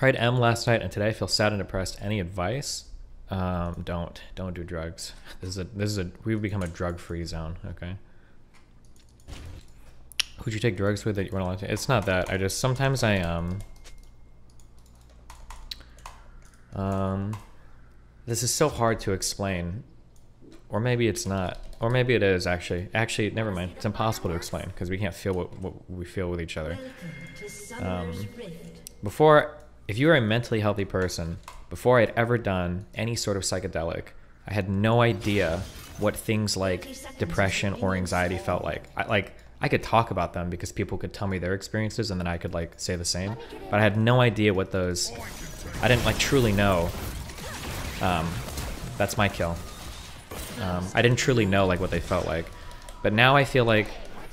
Tried M last night and today I feel sad and depressed. Any advice? Don't do drugs. We've become a drug-free zone, okay? Who'd you take drugs with that you weren't allowed to? It's not that. I just, sometimes I, this is so hard to explain. Or maybe it's not. Or maybe it is, actually. Actually, never mind. It's impossible to explain, because we can't feel what we feel with each other. Before, if you were a mentally healthy person, before I'd ever done any sort of psychedelic, I had no idea what things like depression or anxiety felt like. I could talk about them because people could tell me their experiences and then I could like say the same, but I had no idea what those, I didn't like truly know. That's my kill. I didn't truly know like what they felt like, but now I feel like,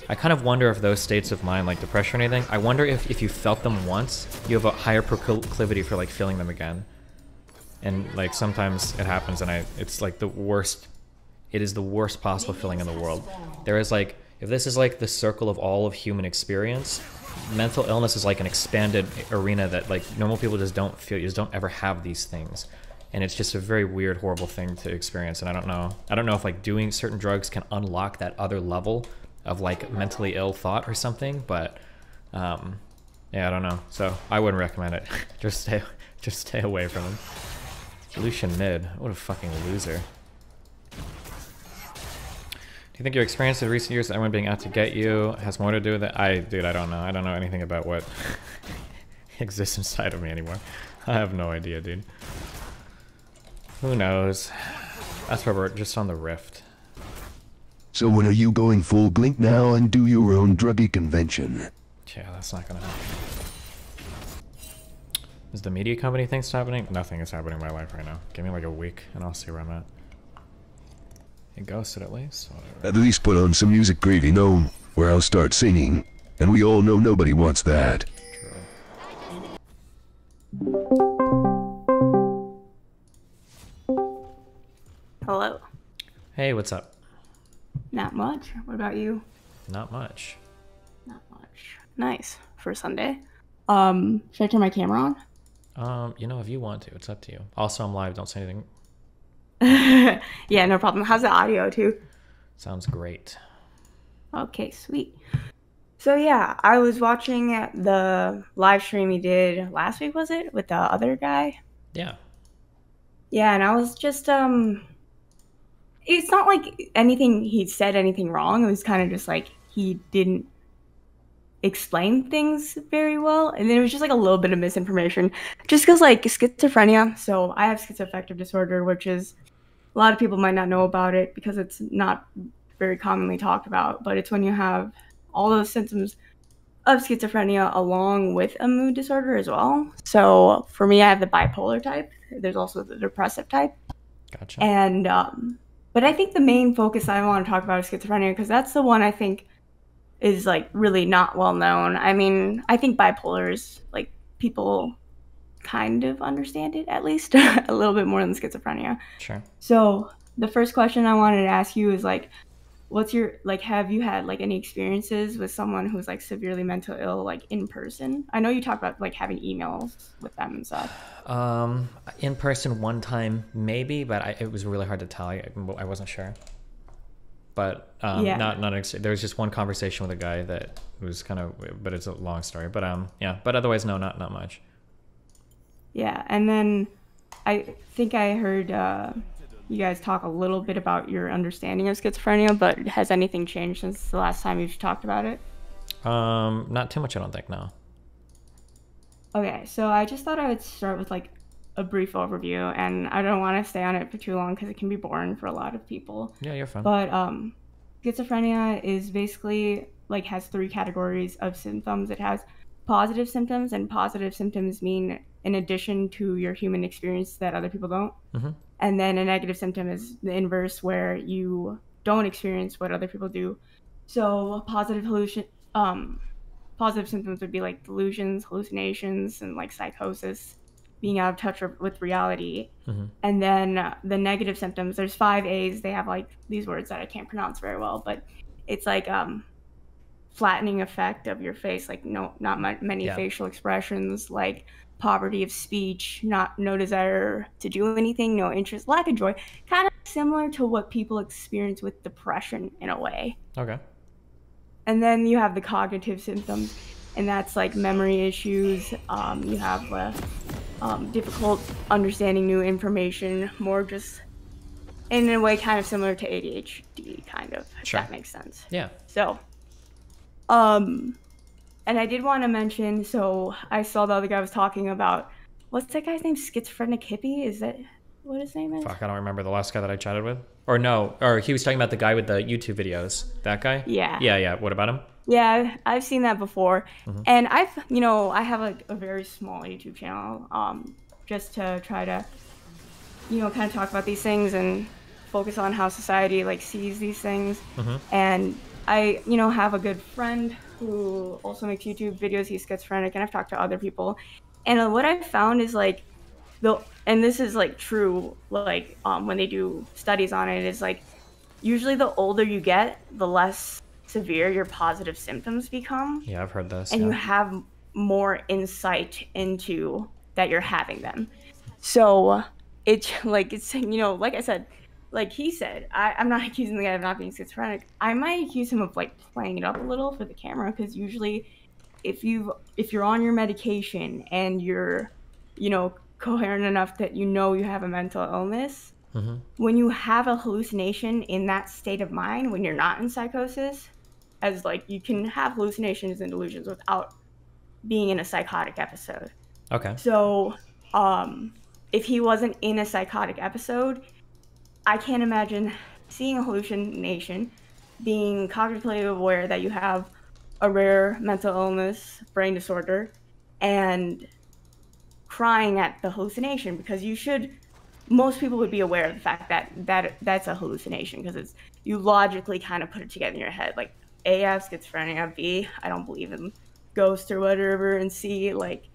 I kind of wonder if those states of mind, like depression or anything, I wonder if you felt them once, you have a higher proclivity for like feeling them again. And like sometimes it happens and it's like the worst, it is the worst possible feeling in the world. There is like, if this is like the circle of all of human experience, mental illness is like an expanded arena that like normal people just don't feel, you just don't ever have these things. And it's just a very weird, horrible thing to experience. And I don't know if like doing certain drugs can unlock that other level of like mentally ill thought or something, but yeah, I don't know. So I wouldn't recommend it. just stay away from him. Lucian mid, what a fucking loser. Do you think your experience in recent years, everyone being out to get you, has more to do with it? Dude, I don't know. I don't know anything about what exists inside of me anymore. I have no idea, dude. Who knows? That's where we're just on the rift. So when are you going full blink now and do your own druggy convention? Yeah, that's not gonna happen. Is the media company thing happening? Nothing is happening in my life right now. Give me like a week and I'll see where I'm at. It ghosted at least? Whatever. At least put on some music, Greedy Gnome, where I'll start singing. And we all know nobody wants that. True. Hello. Hey, what's up? Not much. What about you? Not much. Not much. Nice for Sunday. Should I turn my camera on? You know, if you want to, it's up to you. Also, I'm live. Don't say anything. Yeah, no problem. How's the audio too? Sounds great. Okay, sweet. So yeah, I was watching the live stream you did last week, was it? With the other guy? Yeah. Yeah, and I was just it's not like anything he said anything wrong. It was kind of just like he didn't explain things very well. And then it was just like a little bit of misinformation. Just because like schizophrenia. So I have schizoaffective disorder, which is a lot of people might not know about it because it's not very commonly talked about. But it's when you have all those symptoms of schizophrenia along with a mood disorder as well. So for me, I have the bipolar type. There's also the depressive type. Gotcha. And but I think the main focus I want to talk about is schizophrenia because that's the one I think is like really not well known. I mean, I think bipolar is like people kind of understand it at least a little bit more than schizophrenia. Sure. So the first question I wanted to ask you is like, what's your like? Have you had like any experiences with someone who's like severely mental ill, like in person? I know you talked about like having emails with them and stuff. In person one time maybe, but it was really hard to tell. I wasn't sure. But yeah. There was just one conversation with a guy that was kind of, but it's a long story. But yeah. But otherwise, no, not much. Yeah, and then I think I heard. You guys talk a little bit about your understanding of schizophrenia, but has anything changed since the last time you've talked about it? Not too much, I don't think, no. Okay, so I just thought I would start with like a brief overview, and I don't want to stay on it for too long because it can be boring for a lot of people. Yeah, you're fine. But schizophrenia is basically like has three categories of symptoms. It has positive symptoms, and positive symptoms mean in addition to your human experience that other people don't. Mm-hmm. And then a negative symptom is the inverse, where you don't experience what other people do. So positive symptoms would be like delusions, hallucinations, and like psychosis, being out of touch with reality. Mm-hmm. And then the negative symptoms, there's 5 A's. They have like these words that I can't pronounce very well, but it's like flattening effect of your face, like not many facial expressions, like poverty of speech, no desire to do anything, no interest, lack of joy, kind of similar to what people experience with depression in a way. Okay. And then you have the cognitive symptoms, and that's like memory issues. You have difficult understanding new information, more just in a way kind of similar to ADHD, kind of, sure. If that makes sense. Yeah. So, and I did want to mention, so I saw the other guy was talking about, what's that guy's name? Schizophrenic hippie? Is that what his name is? Fuck, I don't remember the last guy that I chatted with. Or no, or he was talking about the guy with the YouTube videos. That guy? Yeah. Yeah, yeah. What about him? Yeah, I've seen that before. Mm-hmm. And I've, you know, I have like a very small YouTube channel just to try to, you know, kind of talk about these things and focus on how society like sees these things. Mm-hmm. And I, you know, have a good friend who also makes YouTube videos. He's schizophrenic, and I've talked to other people. And what I've found is like, and this is like true, like when they do studies on it, is like usually the older you get, the less severe your positive symptoms become. Yeah, I've heard this. And you have more insight into that you're having them. So it's like, it's, you know, like I said, like he said, I'm not accusing the guy of not being schizophrenic. I might accuse him of like playing it up a little for the camera, because usually if you're on your medication and you're, you know, coherent enough that you know you have a mental illness, mm-hmm. when you have a hallucination in that state of mind, when you're not in psychosis, as like you can have hallucinations and delusions without being in a psychotic episode. Okay. So if he wasn't in a psychotic episode, I can't imagine seeing a hallucination, being cognitively aware that you have a rare mental illness, brain disorder, and crying at the hallucination, because you should, most people would be aware of the fact that that's a hallucination, because it's, you logically kind of put it together in your head, like A, I have schizophrenia, B, I don't believe in ghosts or whatever, and C, like,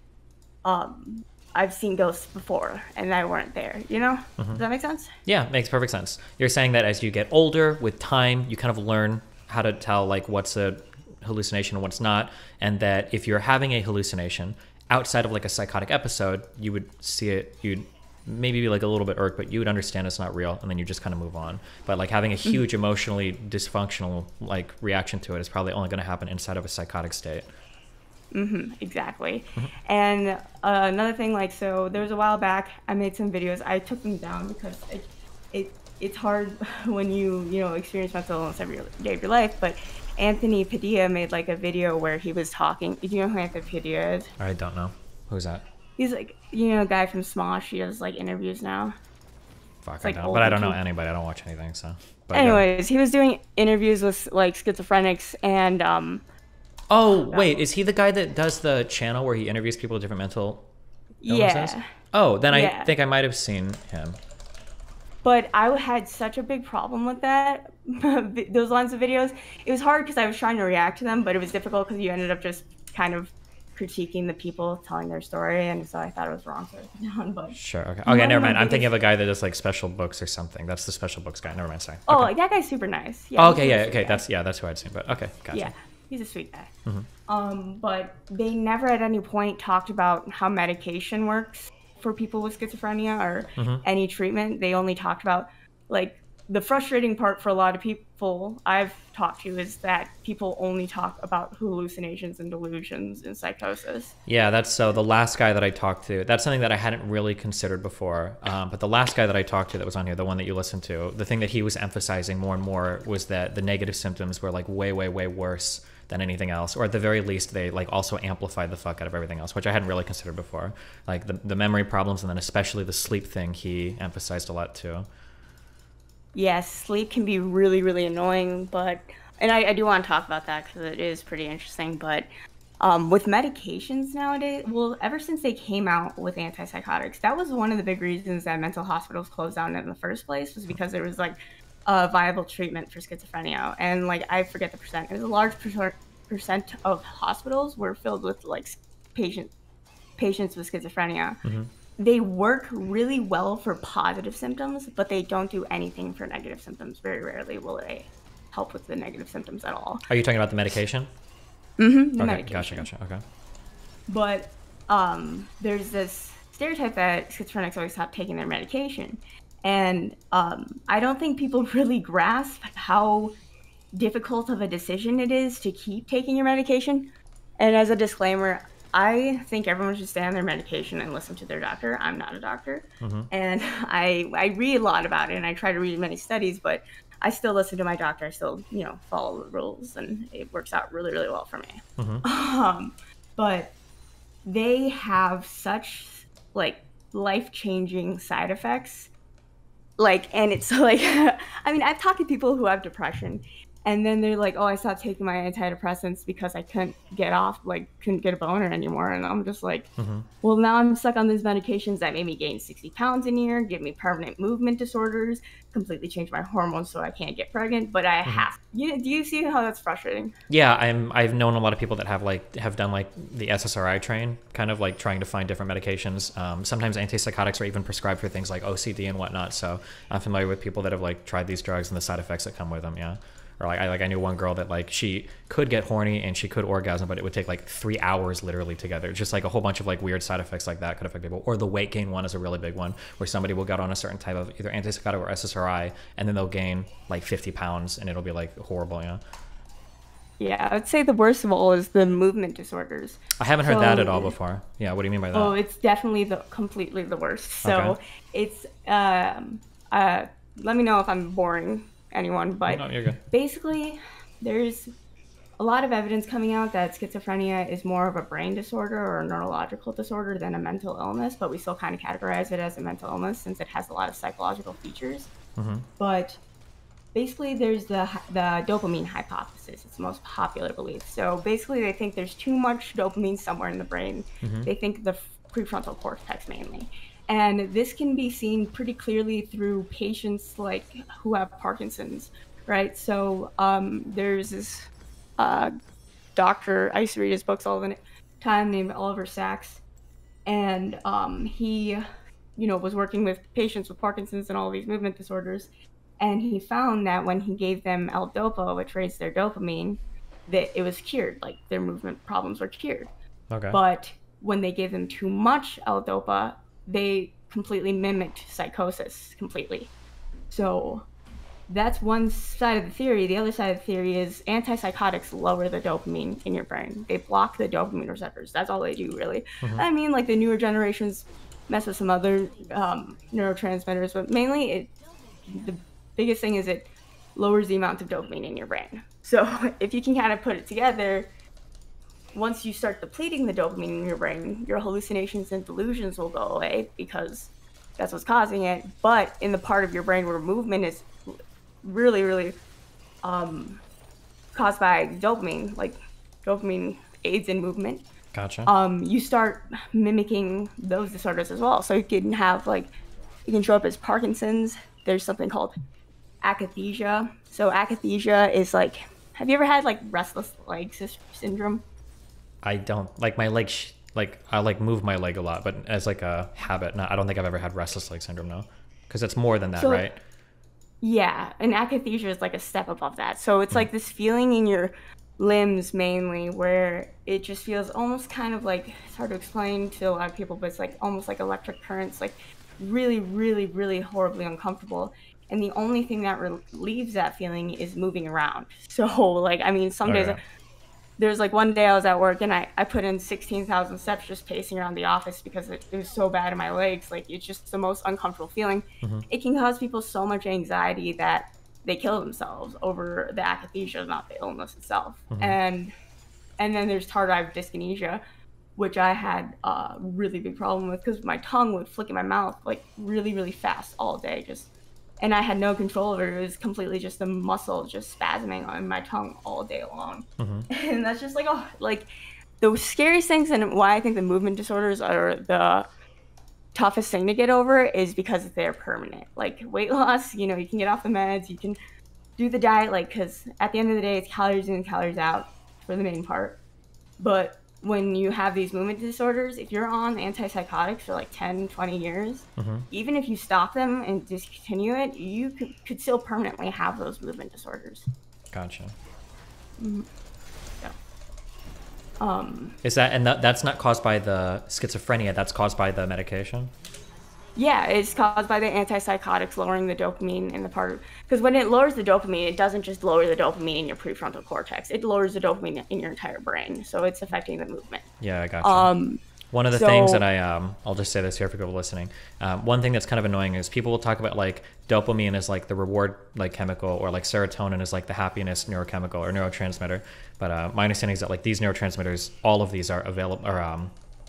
I've seen ghosts before and I weren't there, you know? Mm-hmm. Does that make sense? Yeah, makes perfect sense. You're saying that as you get older, with time, you kind of learn how to tell like what's a hallucination and what's not, and that if you're having a hallucination outside of like a psychotic episode, you would see it, you'd maybe be like a little bit irked, but you would understand it's not real, and then you just kind of move on. But like having a huge mm-hmm. emotionally dysfunctional like reaction to it is probably only going to happen inside of a psychotic state. Mm-hmm, exactly. Mm-hmm. And another thing, like, so there was a while back, I made some videos. I took them down because it's hard when you know, experience mental illness every day of your life. But Anthony Padilla made like a video where he was talking. Do you know who Anthony Padilla is? I don't know. Who's that? He's like, you know, a guy from Smosh. He does like interviews now. Fuck, it's, I like, don't. But I don't know anybody. I don't watch anything. So. But, anyways, yeah. He was doing interviews with like schizophrenics and. Oh, wait, is he the guy that does the channel where he interviews people with different mental illnesses? Yeah. Oh, then I think I might have seen him. But I had such a big problem with that, those lines of videos. It was hard because I was trying to react to them, but it was difficult because you ended up just kind of critiquing the people telling their story, and so I thought it was wrong. But sure, okay. Okay, never mind. I'm thinking of a guy that does like special books or something. That's the special books guy. Never mind, sorry. Okay. Oh, like that guy's super nice. Yeah, okay, yeah, okay. That's who I'd seen, but okay, gotcha. Yeah. He's a sweet guy. Mm-hmm. But they never at any point talked about how medication works for people with schizophrenia or mm-hmm. any treatment. They only talked about, like, the frustrating part for a lot of people I've talked to is that people only talk about hallucinations and delusions and psychosis. Yeah, that's so the last guy that I talked to, that's something that I hadn't really considered before. But the last guy that I talked to that was on here, the one that you listened to, the thing that he was emphasizing more and more was that the negative symptoms were like way, way, way worse than anything else, or at the very least they like also amplified the fuck out of everything else, which I hadn't really considered before, like the memory problems, and then especially the sleep thing he emphasized a lot too. Yes, sleep can be really, really annoying, but and I do want to talk about that because it is pretty interesting, but with medications nowadays, well, ever since they came out with antipsychotics, that was one of the big reasons that mental hospitals closed down in the first place, was because there was like a viable treatment for schizophrenia, and like I forget the percent, it was a large percent of hospitals were filled with like patients with schizophrenia. Mm-hmm. They work really well for positive symptoms, but they don't do anything for negative symptoms. Very rarely will they help with the negative symptoms at all. Are you talking about the medication? Mm-hmm. Okay, medication. Gotcha. Okay. But there's this stereotype that schizophrenics always stop taking their medication, and I don't think people really grasp how difficult of a decision it is to keep taking your medication. And as a disclaimer, I think everyone should stay on their medication and listen to their doctor. I'm not a doctor, and I read a lot about it, and I try to read many studies, but I still listen to my doctor. I still, you know, follow the rules, and it works out really, really well for me. But they have such like life-changing side effects, like, and it's like, I mean, I've talked to people who have depression, and then they're like, oh, I stopped taking my antidepressants because I couldn't get off, like, couldn't get a boner anymore. And I'm just like, well, now I'm stuck on these medications that made me gain 60 pounds in a year, give me permanent movement disorders, completely change my hormones so I can't get pregnant, but I have, do you see how that's frustrating? Yeah, I've known a lot of people that have done the SSRI train, kind of like trying to find different medications. Sometimes antipsychotics are even prescribed for things like OCD and whatnot. So I'm familiar with people that have like tried these drugs and the side effects that come with them, yeah. Or I knew one girl that she could get horny and she could orgasm, but it would take 3 hours literally together. It's just a whole bunch of weird side effects like that could affect people. Or the weight gain one is a really big one, where somebody will get on a certain type of either antipsychotic or SSRI, and then they'll gain 50 pounds, and it'll be horrible, you know? Yeah, I would say the worst of all is the movement disorders. I haven't heard that at all before. Yeah, what do you mean by that? Oh, it's definitely completely the worst. So it's, let me know if I'm boring anyone, but basically there's a lot of evidence coming out that schizophrenia is more of a brain disorder or a neurological disorder than a mental illness, but we still kind of categorize it as a mental illness since it has a lot of psychological features. But basically there's the dopamine hypothesis. It's the most popular belief. So basically they think there's too much dopamine somewhere in the brain. They think the prefrontal cortex mainly. And this can be seen pretty clearly through patients who have Parkinson's, right? So there's this doctor, I used to read his books all the time, named Oliver Sachs. And he, was working with patients with Parkinson's and all these movement disorders. And he found that when he gave them L-Dopa, which raised their dopamine, that it was cured, their movement problems were cured. But when they gave them too much L-Dopa, they completely mimicked psychosis completely. So that's one side of the theory. The other side of the theory is antipsychotics lower the dopamine in your brain. They block the dopamine receptors. That's all they do, really. I mean, the newer generations mess with some other neurotransmitters, but mainly the biggest thing is it lowers the amount of dopamine in your brain. So if you can kind of put it together, once you start depleting the dopamine in your brain, your hallucinations and delusions will go away because that's what's causing it. But in the part of your brain where movement is really, really caused by dopamine, dopamine aids in movement. Gotcha. You start mimicking those disorders as well. So you can have you can show up as Parkinson's. There's something called akathisia. So akathisia is have you ever had restless leg syndrome? I don't my leg. I move my leg a lot, but as a habit. No, I don't think I've ever had restless leg syndrome, no, because it's more than that, so, right? Yeah, and akathisia is a step above that. So it's this feeling in your limbs mainly, where it just feels almost kind of it's hard to explain to a lot of people, but it's almost electric currents, really, really, really horribly uncomfortable. And the only thing that relieves that feeling is moving around. So I mean, some days. Yeah. There's one day I was at work and I put in 16,000 steps just pacing around the office because it was so bad in my legs. It's just the most uncomfortable feeling. It can cause people so much anxiety that they kill themselves over the akathisia, not the illness itself. And then there's tardive dyskinesia, which I had a really big problem with because my tongue would flick in my mouth really, really fast all day. And I had no control over it. It was completely just the muscle just spasming on my tongue all day long. And that's just the scariest things, and why I think the movement disorders are the toughest thing to get over is because they're permanent. Weight loss, you can get off the meds, you can do the diet, because at the end of the day, it's calories in and calories out for the main part. But when you have these movement disorders, if you're on antipsychotics for 10, 20 years, even if you stop them and discontinue it, you could still permanently have those movement disorders. Gotcha. So. Is that, and that's not caused by the schizophrenia, that's caused by the medication? Yeah, it's caused by the antipsychotics lowering the dopamine in the part, because when it lowers the dopamine, it doesn't just lower the dopamine in your prefrontal cortex, it lowers the dopamine in your entire brain, so it's affecting the movement. Yeah, I gotcha. One of the things that I'll just say this here for people listening. One thing that's kind of annoying is people will talk about like dopamine is like the reward like chemical, or like serotonin is like the happiness neurochemical or neurotransmitter. But my understanding is that like these neurotransmitters, all of these are available, or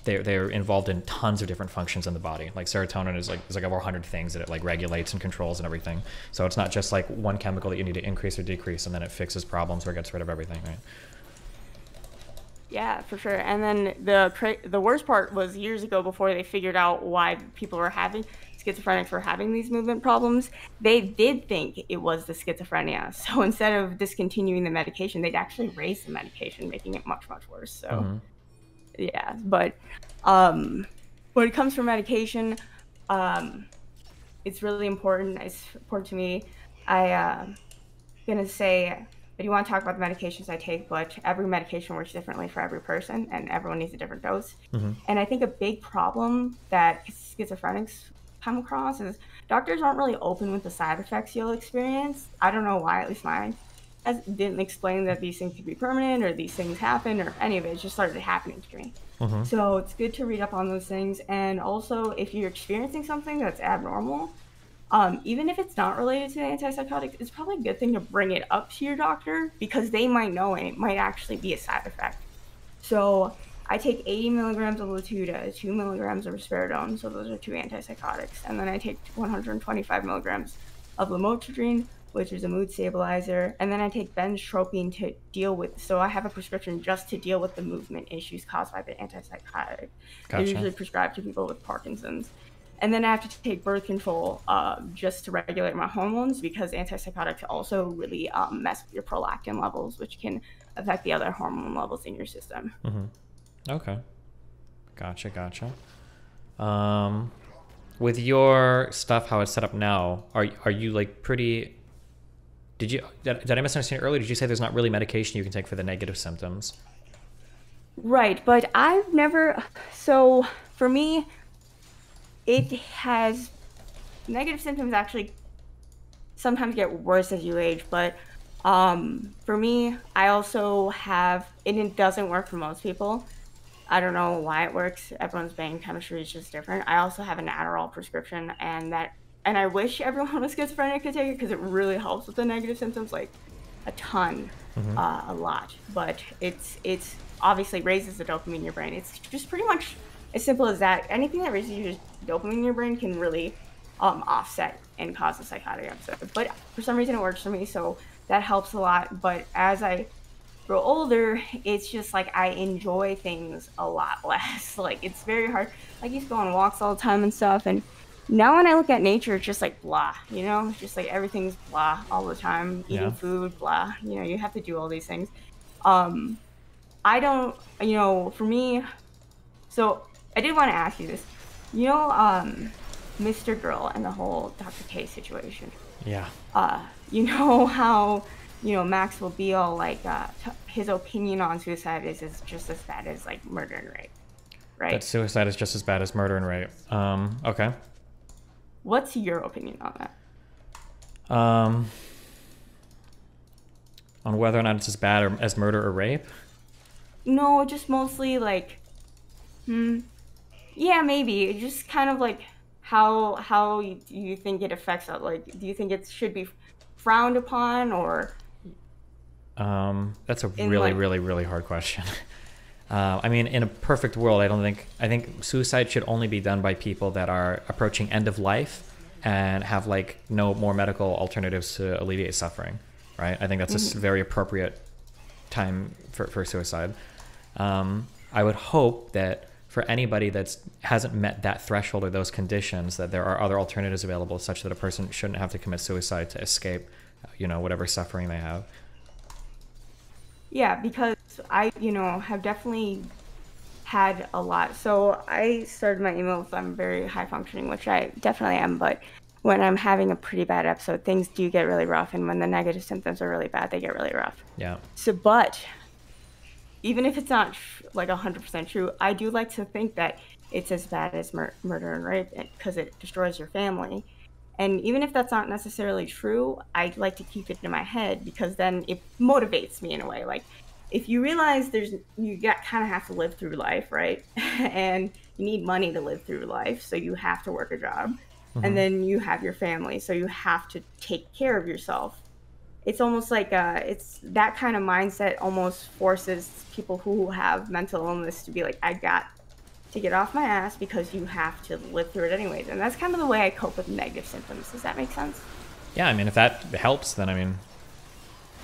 they're involved in tons of different functions in the body. Like serotonin is like, there's like over 100 things that it like regulates and controls and everything. So it's not just like one chemical that you need to increase or decrease and then it fixes problems or gets rid of everything, right? Yeah, for sure. And then the worst part was years ago, before they figured out why people were having schizophrenics were having these movement problems, they did think it was the schizophrenia. So instead of discontinuing the medication, they'd actually raised the medication, making it much, much worse. So yeah, but when it comes for medication, it's really important. It's important to me. I'm gonna say, but you want to talk about the medications I take, but every medication works differently for every person and everyone needs a different dose. And I think a big problem that schizophrenics come across is doctors aren't really open with the side effects you'll experience. I don't know why, at least mine didn't explain that these things could be permanent or these things happen or any of it. It just started happening to me. So it's good to read up on those things. And also if you're experiencing something that's abnormal, even if it's not related to the antipsychotics, it's probably a good thing to bring it up to your doctor because they might know and it might actually be a side effect. So I take 80 milligrams of Latuda, 2 milligrams of risperidone, so those are two antipsychotics, and then I take 125 milligrams of Lamotrigine, which is a mood stabilizer, and then I take benztropine to deal with, so I have a prescription just to deal with the movement issues caused by the antipsychotic. They're usually prescribed to people with Parkinson's. And then I have to take birth control just to regulate my hormones because antipsychotics also really mess with your prolactin levels, which can affect the other hormone levels in your system. Okay. Gotcha, gotcha. With your stuff, how it's set up now, are you like pretty... Did I misunderstand earlier? Did you say there's not really medication you can take for the negative symptoms? Right, but I've never... So for me... It has negative symptoms actually sometimes get worse as you age, but for me, I also have, and it doesn't work for most people. I don't know why it works. Everyone's brain chemistry is just different. I also have an Adderall prescription, and I wish everyone with schizophrenia could take it because it really helps with the negative symptoms, like a ton, a lot. But it's obviously raises the dopamine in your brain. It's just pretty much as simple as that. Anything that raises your dopamine in your brain can really offset and cause a psychotic episode. But for some reason it works for me, so that helps a lot. But as I grow older, it's just like I enjoy things a lot less. Like it's very hard. I used to go on walks all the time and stuff, and now when I look at nature, it's just like blah, you know? It's just like everything's blah all the time. Eating food, blah. You know, you have to do all these things. I don't, you know, for me, so I did want to ask you this. You know, Mr. Girl and the whole Dr. K situation. Yeah. You know how, you know, Max will be all like, his opinion on suicide is just as bad as like murder and rape, right? That suicide is just as bad as murder and rape. Okay. What's your opinion on that? On whether or not it's as bad as murder or rape? No, just mostly like, yeah, maybe. Just kind of like how do you think it affects that? Like, do you think it should be frowned upon or? That's a really, like... really hard question. I mean, in a perfect world, I think suicide should only be done by people that are approaching end of life and have like no more medical alternatives to alleviate suffering, right? I think that's a very appropriate time for suicide. I would hope that for anybody that hasn't met that threshold or those conditions, that there are other alternatives available such that a person shouldn't have to commit suicide to escape, you know, whatever suffering they have. Yeah, because I, you know, have definitely had a lot. So I started my emails, I'm very high functioning, which I definitely am, but when I'm having a pretty bad episode, things do get really rough. And when the negative symptoms are really bad, they get really rough. Yeah. So, but even if it's not like 100% true, I do like to think that it's as bad as murder and rape because it destroys your family. And even if that's not necessarily true, I'd like to keep it in my head because then it motivates me in a way. Like, if you realize you kind of have to live through life, right? And you need money to live through life, so you have to work a job. Mm-hmm. And then you have your family, so you have to take care of yourself. It's almost like it's that kind of mindset almost forces people who have mental illness to be like, I got to get off my ass because you have to live through it anyways. And that's kind of the way I cope with negative symptoms. Does that make sense? Yeah, I mean, if that helps, then I mean,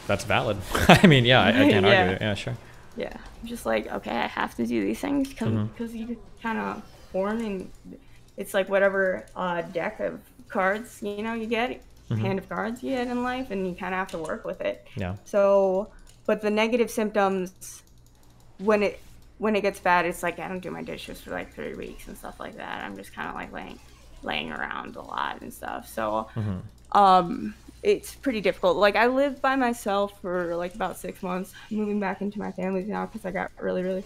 that's valid. I mean, yeah, I can't yeah. argue it. Yeah, sure. Yeah, I'm just like, okay, I have to do these things because you kind of form, and it's like whatever deck of cards, you know, you get, hand of cards you get in life, and you kind of have to work with it. Yeah. So, but the negative symptoms, when it gets bad, it's like I don't do my dishes for like 3 weeks and stuff like that. I'm just kind of like laying around a lot and stuff. So it's pretty difficult. Like, I lived by myself for like about 6 months. I'm moving back into my family's now because I got really, really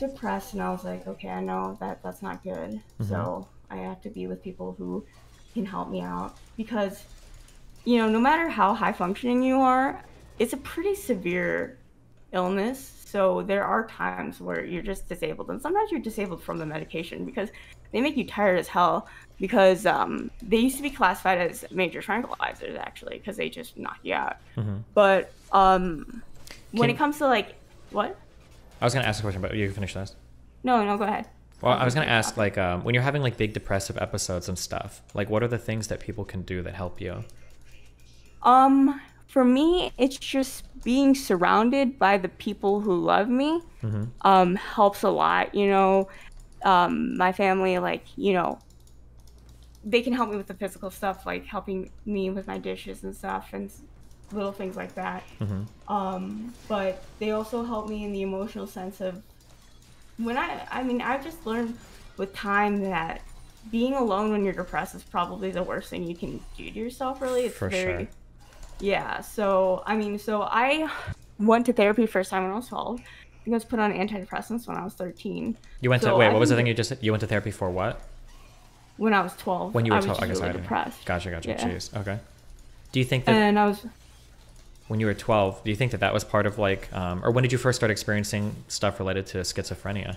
depressed. And I was like, okay, I know that that's not good. So I have to be with people who can help me out because, you know, no matter how high functioning you are, it's a pretty severe illness. So there are times where you're just disabled, and sometimes you're disabled from the medication because they make you tired as hell, because they used to be classified as major tranquilizers, actually, because they just knock you out. But when it comes to like, what? I was going to ask a question, but you can finish this. No, go ahead. Well, I was going to ask, like, when you're having like big depressive episodes and stuff, like, what are the things that people can do that help you? For me, it's just being surrounded by the people who love me helps a lot. You know, my family, like, you know, they can help me with the physical stuff, like helping me with my dishes and stuff and little things like that. But they also help me in the emotional sense of when I mean, I've just learned with time that being alone when you're depressed is probably the worst thing you can do to yourself, really. It's very... Yeah, so, I mean, so I went to therapy first time when I was 12. I was put on antidepressants when I was 13. You went to, wait, what was the thing you just said? You went to therapy for what? When I was 12. When you were 12, I guess. I was depressed. Gotcha, yeah. Jeez, okay. Do you think that... And I was... When you were 12, do you think that that was part of, like, or when did you first start experiencing stuff related to schizophrenia?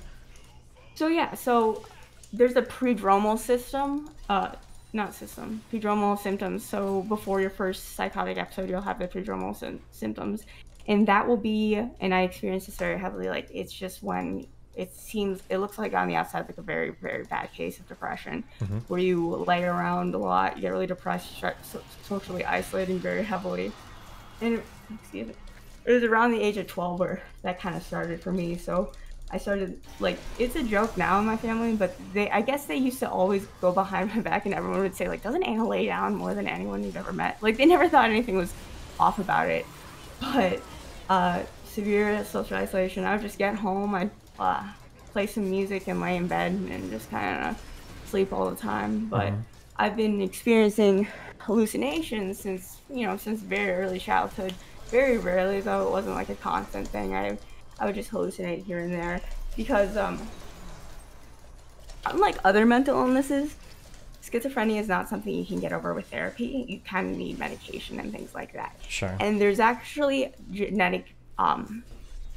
So, yeah, so there's a prodromal system, prodromal symptoms. So before your first psychotic episode, you'll have the prodromal symptoms, and that will be, and I experienced this very heavily, like, it's just when it looks like on the outside like a very, very bad case of depression, where you lay around a lot, you get really depressed, you start socially isolating very heavily. And it was around the age of 12 where that kind of started for me. So I started, like, it's a joke now in my family, but I guess they used to always go behind my back, and everyone would say, like, doesn't Anna lay down more than anyone you've ever met? Like, they never thought anything was off about it. But severe social isolation, I would just get home, I'd play some music and lay in bed and just kind of sleep all the time. But I've been experiencing hallucinations since very early childhood. Very rarely, though. It wasn't like a constant thing. I would just hallucinate here and there because, unlike other mental illnesses, schizophrenia is not something you can get over with therapy. You kind of need medication and things like that. Sure. And there's actually genetic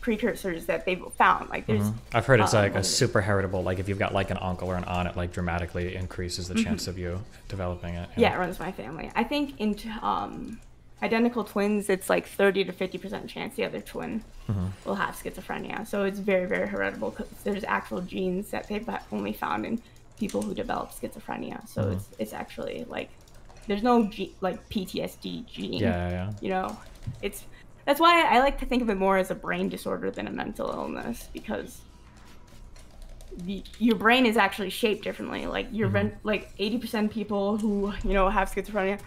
precursors that they've found. Like, there's I've heard it's like a super heritable. Like, if you've got like an uncle or an aunt, it like dramatically increases the chance of you developing it. Yeah, it runs my family. I think in identical twins, it's like 30 to 50% chance the other twin will have schizophrenia. So it's very, very heritable because there's actual genes that they've only found in people who develop schizophrenia. So it's actually like, there's no like PTSD gene, you know, that's why I like to think of it more as a brain disorder than a mental illness, because your brain is actually shaped differently. Like, you're like 80% people who, you know, have schizophrenia,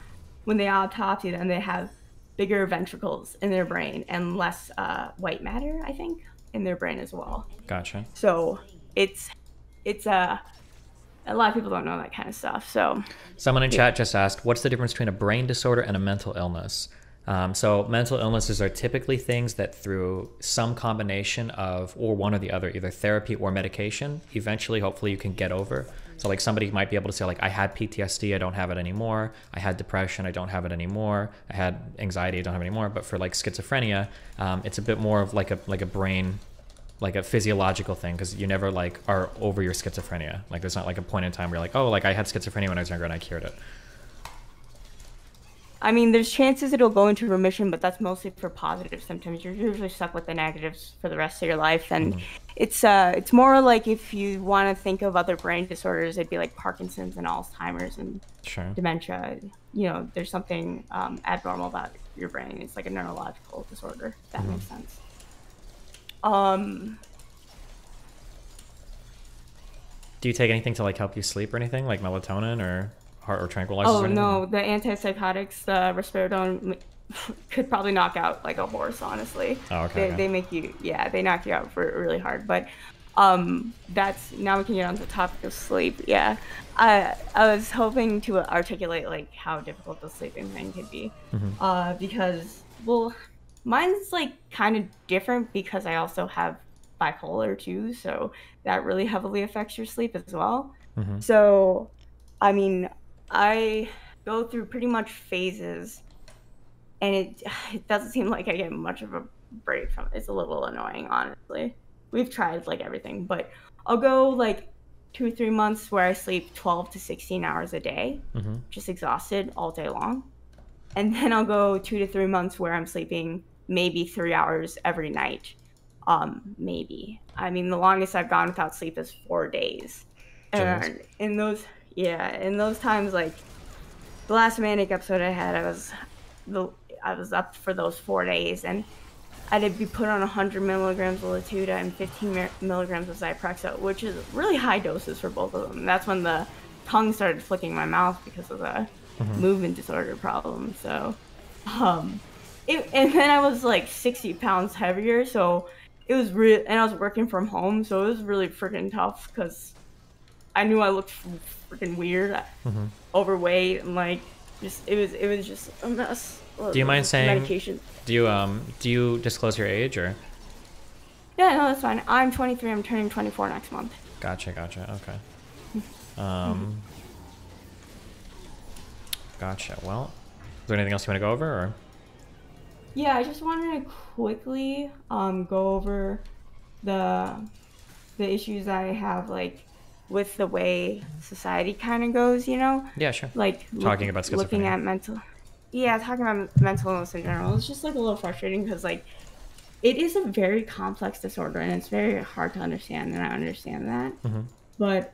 when they autopsy them, they have bigger ventricles in their brain and less white matter, I think, in their brain as well. Gotcha. So it's a lot of people don't know that kind of stuff. So someone in chat just asked, what's the difference between a brain disorder and a mental illness? So mental illnesses are typically things that through some combination of or one or the other, either therapy or medication, eventually, hopefully you can get over. So like somebody might be able to say like, I had PTSD, I don't have it anymore. I had depression, I don't have it anymore. I had anxiety, I don't have it anymore. But for like schizophrenia, it's a bit more of like a brain, like a physiological thing, because you never like are over your schizophrenia. Like there's not like a point in time where you're like, oh, like I had schizophrenia when I was younger and I cured it. I mean, there's chances it'll go into remission, but that's mostly for positive symptoms. You're usually stuck with the negatives for the rest of your life. And it's more like if you want to think of other brain disorders, it'd be like Parkinson's and Alzheimer's and dementia. You know, there's something abnormal about your brain. It's like a neurological disorder, if that makes sense. Do you take anything to like help you sleep or anything, like melatonin or... or tranquilizers? Oh no, the antipsychotics, risperidone, could probably knock out like a horse, honestly. Oh, okay, they make you, they knock you out for really hard. But that's, now we can get on the topic of sleep. Yeah, I was hoping to articulate like how difficult the sleeping thing could be, because well, mine's like kind of different because I also have bipolar too, so that really heavily affects your sleep as well. So I mean, I go through pretty much phases, and it doesn't seem like I get much of a break from it. It's a little annoying, honestly. We've tried like everything, but I'll go like 2 or 3 months where I sleep 12 to 16 hours a day, just exhausted all day long. And then I'll go 2 to 3 months where I'm sleeping maybe 3 hours every night, maybe. I mean, the longest I've gone without sleep is 4 days. And in those... yeah, in those times, like the last manic episode I had, I was up for those 4 days, and I did be put on 100 milligrams of Latuda and 15 milligrams of Zyprexa, which is really high doses for both of them. That's when the tongue started flicking my mouth because of the movement disorder problem. So, and then I was like 60 pounds heavier, so it was real, and I was working from home, so it was really freaking tough because I knew I looked freaking weird, overweight, and like just it was just a mess. Do you mind saying medication? Do you disclose your age or? Yeah, no, that's fine. I'm 23. I'm turning 24 next month. Gotcha. Okay. Gotcha. Well, is there anything else you want to go over or? Yeah, I just wanted to quickly go over the issues I have like with the way society kind of goes, you know? Yeah, sure. Like talking about schizophrenia. Looking at mental, talking about mental illness in general. It's just like a little frustrating because like it is a very complex disorder and it's very hard to understand, and I understand that. But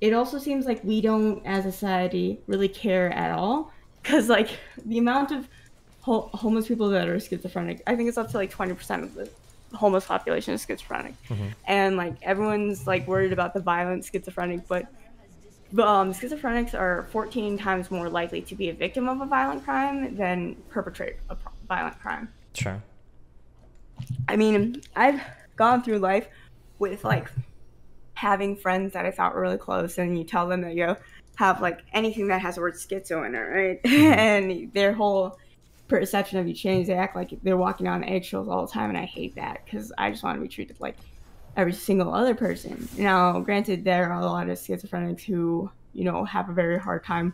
it also seems like we don't, as a society, really care at all, because like the amount of homeless people that are schizophrenic, I think it's up to like 20% of the homeless population is schizophrenic, and like everyone's like worried about the violent schizophrenic, but schizophrenics are 14 times more likely to be a victim of a violent crime than perpetrate a violent crime. Sure. I mean, I've gone through life with like having friends that I thought were really close, and you tell them that you have like anything that has the word schizo in it, right? And their whole perception of you change. They act like they're walking on eggshells all the time, and I hate that because I just want to be treated like every single other person. Now, granted, there are a lot of schizophrenics who, you know, have a very hard time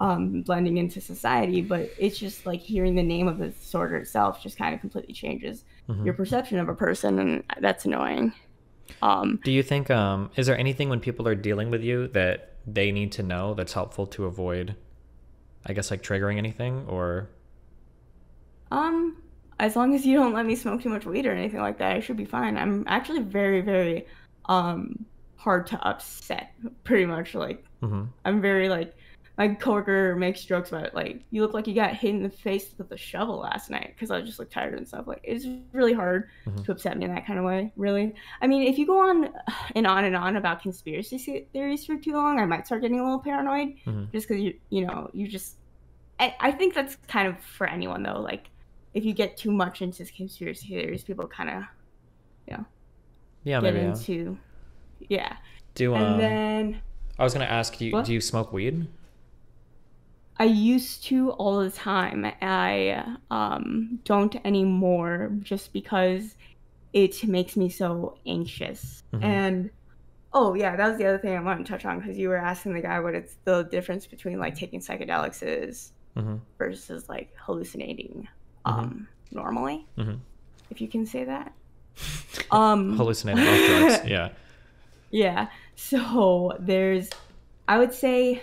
blending into society, but it's just like hearing the name of the disorder itself just kind of completely changes your perception of a person, and that's annoying. Do you think, is there anything when people are dealing with you that they need to know that's helpful to avoid, I guess, like triggering anything or... as long as you don't let me smoke too much weed or anything like that, I should be fine. I'm actually very, very, hard to upset, pretty much. Like, I'm very, like, my coworker makes jokes about it. Like, you look like you got hit in the face with a shovel last night, because I was just, like, tired and stuff. Like, it's really hard to upset me in that kind of way, really. I mean, if you go on and on and on about conspiracy theories for too long, I might start getting a little paranoid, just because, you know, you just... I think that's kind of for anyone, though. Like, if you get too much into conspiracy theories, people kind of, you know, get into. And then I was gonna ask you, do you smoke weed? I used to all the time. I don't anymore just because it makes me so anxious. Mm-hmm. And oh yeah, that was the other thing I wanted to touch on, because you were asking the guy what it's the difference between like taking psychedelics is mm-hmm. versus like hallucinating mm-hmm. Normally, mm-hmm. if you can say that. Hallucinating off drugs, yeah. Yeah. So there's, I would say,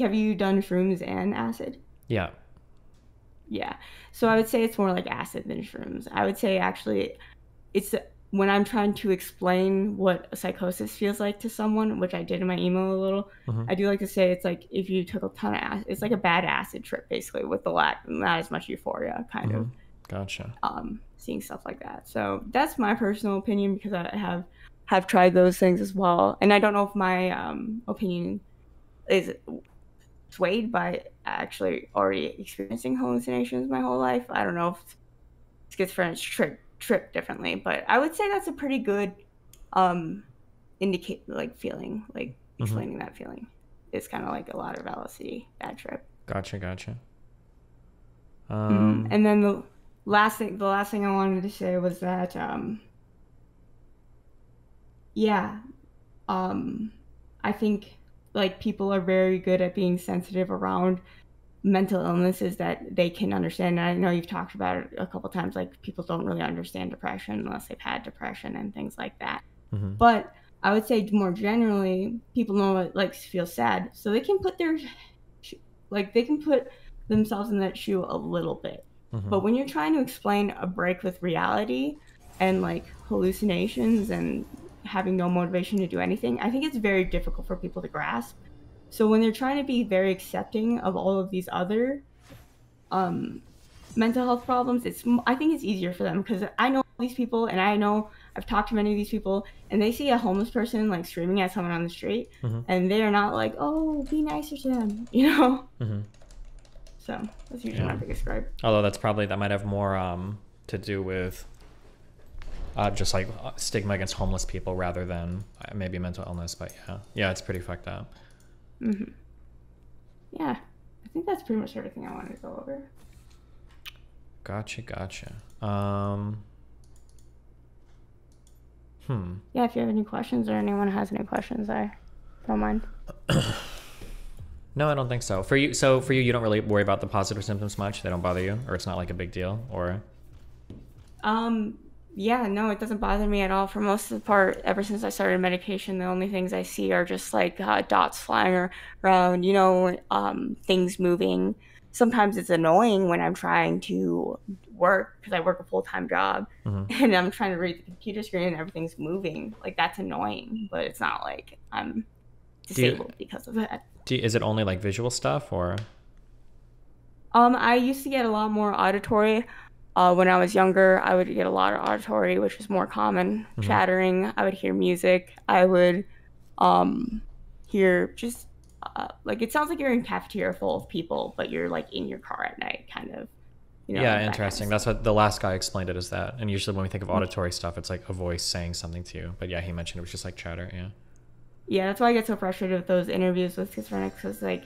have you done shrooms and acid? Yeah. Yeah. So I would say it's more like acid than shrooms. I would say actually it's when I'm trying to explain what a psychosis feels like to someone, which I did in my email a little, mm-hmm. I do like to say it's like if you took a ton of acid, it's like a bad acid trip basically with the lack, not as much euphoria kind mm-hmm. of. Gotcha. Seeing stuff like that. So that's my personal opinion, because I have tried those things as well. And I don't know if my opinion is swayed by actually already experiencing hallucinations my whole life. I don't know if schizophrenics trip differently, but I would say that's a pretty good indicate, like feeling, like explaining mm-hmm. that feeling. It's kind of like a lot of LSD, bad trip. Gotcha. And then the last thing I wanted to say was that I think like people are very good at being sensitive around mental illnesses that they can understand. And I know you've talked about it a couple times, like people don't really understand depression unless they've had depression and things like that. Mm-hmm. But I would say more generally, people know what it likes to feel sad. So they can put themselves in that shoe a little bit. Mm-hmm. But when you're trying to explain a break with reality and like hallucinations and having no motivation to do anything, I think it's very difficult for people to grasp. So when they're trying to be very accepting of all of these other mental health problems, I think it's easier for them, because I know these people, and I know I've talked to many of these people, and they see a homeless person like screaming at someone on the street, mm-hmm. and they're not like, oh, be nicer to them, you know? Mm-hmm. So that's usually my biggest gripe. Although that might have more to do with just like stigma against homeless people rather than maybe mental illness, but yeah, it's pretty fucked up. Mm-hmm. Yeah, I think that's pretty much everything I wanted to go over. Gotcha. Yeah, if you have any questions or anyone has any questions, I don't mind. No, I don't think so. For you, you don't really worry about the positive symptoms much? They don't bother you? Or it's not like a big deal? Or? Yeah, no, it doesn't bother me at all. For most of the part, ever since I started medication, the only things I see are just like dots flying around, you know, things moving. Sometimes it's annoying when I'm trying to work, because I work a full-time job, mm-hmm. and I'm trying to read the computer screen and everything's moving. Like, that's annoying, but it's not like I'm disabled because of that. Is it only like visual stuff, or? I used to get a lot more auditory. When I was younger, I would get a lot of auditory, which was more common. Mm-hmm. Chattering, I would hear music. I would hear just like, it sounds like you're in a cafeteria full of people, but you're like in your car at night, kind of. You know, yeah, like interesting. That's what the last guy explained it as that. And usually when we think of auditory mm-hmm. stuff, it's like a voice saying something to you. But yeah, he mentioned it was just like chatter, yeah. Yeah, that's why I get so frustrated with those interviews with schizophrenics, because like,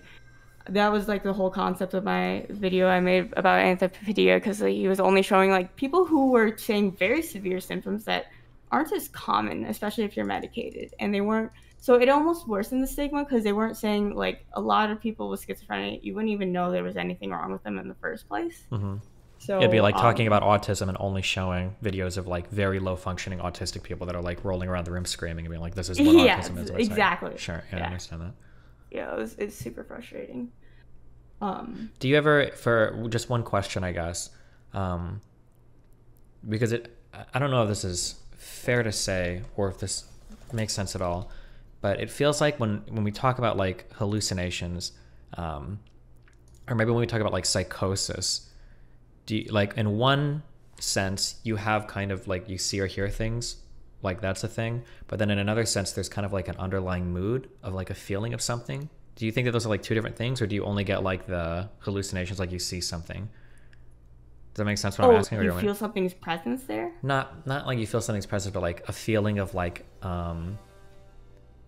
that was like the whole concept of my video I made about Anthropopidia, because like, he was only showing like people who were saying very severe symptoms that aren't as common, especially if you're medicated. And they weren't, so it almost worsened the stigma, because they weren't saying, like, a lot of people with schizophrenia, you wouldn't even know there was anything wrong with them in the first place. Mm-hmm. So it'd be like talking about autism and only showing videos of like very low functioning autistic people that are like rolling around the room screaming and being like, this is what autism is. Exactly. Like, sure. Yeah, I understand that. Yeah, it's super frustrating. Do you ever, for just one question, I guess, because I don't know if this is fair to say or if this makes sense at all, but it feels like when we talk about like hallucinations, or maybe when we talk about like psychosis, do you, like, in one sense you have kind of like you see or hear things, like that's a thing, but then in another sense there's kind of like an underlying mood of like a feeling of something. Do you think that those are like two different things, or do you only get like the hallucinations like you see something? Does that make sense what I'm asking? Or you feel something's presence there? Not like you feel something's presence, but like a feeling of like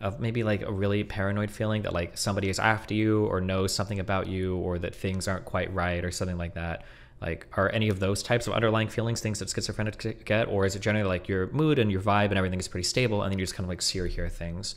of maybe like a really paranoid feeling that like somebody is after you or knows something about you or that things aren't quite right or something like that? Like, are any of those types of underlying feelings things that schizophrenics get, or is it generally like your mood and your vibe and everything is pretty stable and then you just kind of like see or hear things?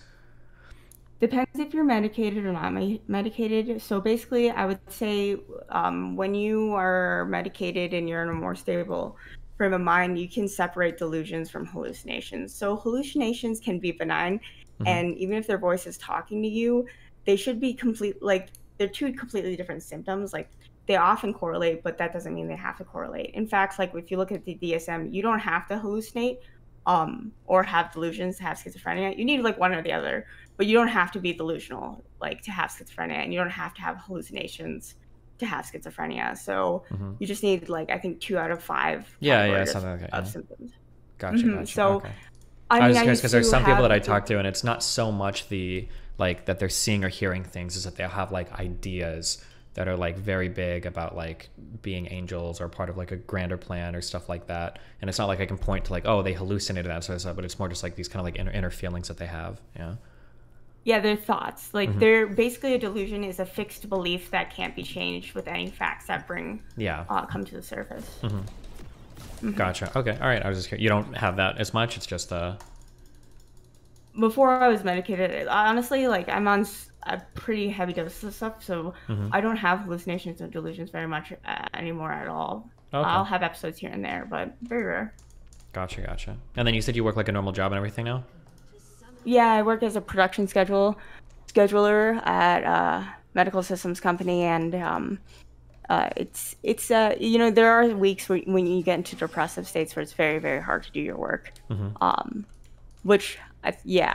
Depends if you're medicated or not medicated. So basically, I would say when you are medicated and you're in a more stable frame of mind, you can separate delusions from hallucinations. So hallucinations can be benign, mm-hmm. and even if their voice is talking to you, they should be complete. Like, they're two completely different symptoms. Like, they often correlate, but that doesn't mean they have to correlate. In fact, like if you look at the DSM, you don't have to hallucinate or have delusions to have schizophrenia. You need like one or the other, but you don't have to be delusional like to have schizophrenia, and you don't have to have hallucinations to have schizophrenia. So mm-hmm. you just need like I think 2 out of 5. Yeah, something like that. Of symptoms. Gotcha. Mm-hmm. Gotcha. So, okay. I was curious because there's some people that I talk to, and it's not so much the like that they're seeing or hearing things, is that they have like ideas that are like very big about like being angels or part of like a grander plan or stuff like that. And it's not like I can point to like, oh, they hallucinated that sort of stuff, but it's more just like these kind of like inner feelings that they have. Yeah. Yeah, their thoughts. Like mm-hmm. they're basically, a delusion is a fixed belief that can't be changed with any facts that bring come to the surface. Mm-hmm. Mm-hmm. Gotcha. Okay. All right. I was just curious. You don't have that as much. It's just before I was medicated, honestly, like I'm on a pretty heavy dose of stuff, so mm-hmm. I don't have hallucinations or delusions very much anymore at all. Okay. I'll have episodes here and there, but very rare. Gotcha, gotcha. And then you said you work like a normal job and everything now? Yeah, I work as a production scheduler at a medical systems company, and it's you know, there are weeks when you get into depressive states where it's very, very hard to do your work. Mm-hmm.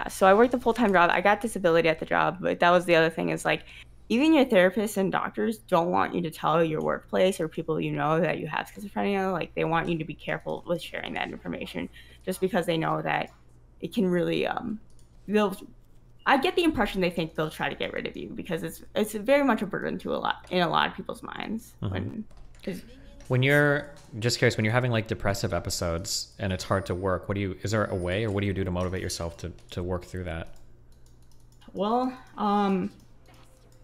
So I worked a full-time job. I got disability at the job, but that was the other thing, is like even your therapists and doctors don't want you to tell your workplace or people you know that you have schizophrenia. Like, they want you to be careful with sharing that information, just because they know that it can really I get the impression they think they'll try to get rid of you, because it's very much a burden to a lot of people's minds. Mm-hmm. When you're, just curious, when you're having like depressive episodes and it's hard to work, is there a way, or what do you do to motivate yourself to work through that? Well,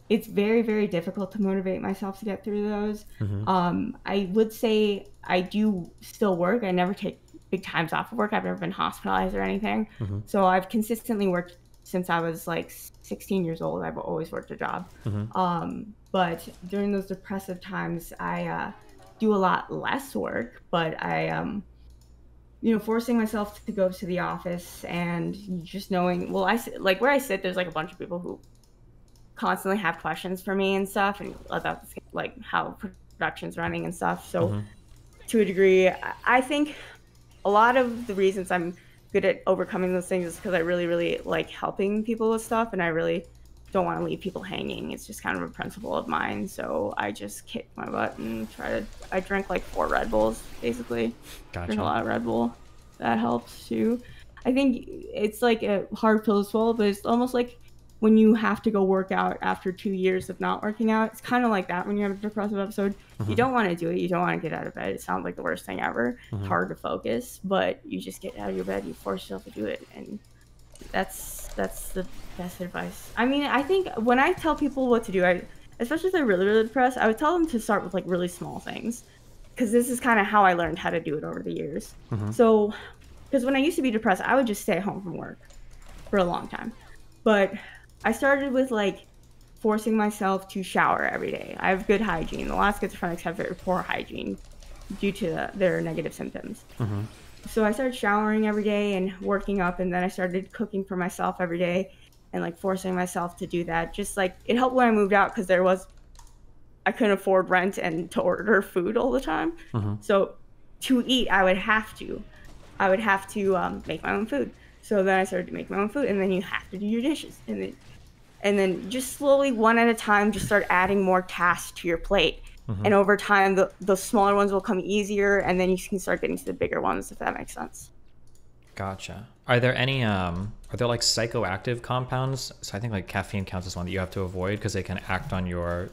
it's very, very difficult to motivate myself to get through those. Mm-hmm. I would say I do still work. I never take big times off of work. I've never been hospitalized or anything. Mm-hmm. So I've consistently worked since I was like 16 years old. I've always worked a job. Mm-hmm. But during those depressive times, I do a lot less work, but I you know, forcing myself to go to the office and just knowing, well, I like where I sit, there's like a bunch of people who constantly have questions for me and stuff, and about like how production's running and stuff. So mm-hmm. to a degree, I think a lot of the reasons I'm good at overcoming those things is because I really, really like helping people with stuff, and I really don't want to leave people hanging. It's just kind of a principle of mine. So I just kick my butt and I drank like 4 Red Bulls, basically. Gotcha. Drink a lot of Red Bull. That helps too. I think it's like a hard pill to swallow, but it's almost like when you have to go work out after 2 years of not working out, it's kind of like that when you have a depressive episode. Mm-hmm. You don't want to do it. You don't want to get out of bed. It sounds like the worst thing ever. Mm-hmm. It's hard to focus, but you just get out of your bed, you force yourself to do it. And that's the best advice. I mean, I think when I tell people what to do, especially if they're really, really depressed, I would tell them to start with like really small things, because this is kind of how I learned how to do it over the years. Mm-hmm. So, because when I used to be depressed, I would just stay home from work for a long time. But I started with like forcing myself to shower every day. I have good hygiene. A lot of schizophrenics have very poor hygiene due to their negative symptoms. Mm-hmm. So I started showering every day and working up, and then I started cooking for myself every day and like forcing myself to do that. Just like, it helped when I moved out, because I couldn't afford rent and to order food all the time. Mm-hmm. So to eat, I would have to make my own food. So then I started to make my own food, and then you have to do your dishes. And then just slowly, one at a time, just start adding more tasks to your plate. Mm-hmm. And over time, the smaller ones will come easier, and then you can start getting to the bigger ones, if that makes sense. Gotcha. Are there any, are there like psychoactive compounds? So I think like caffeine counts as one that you have to avoid, because they can act on your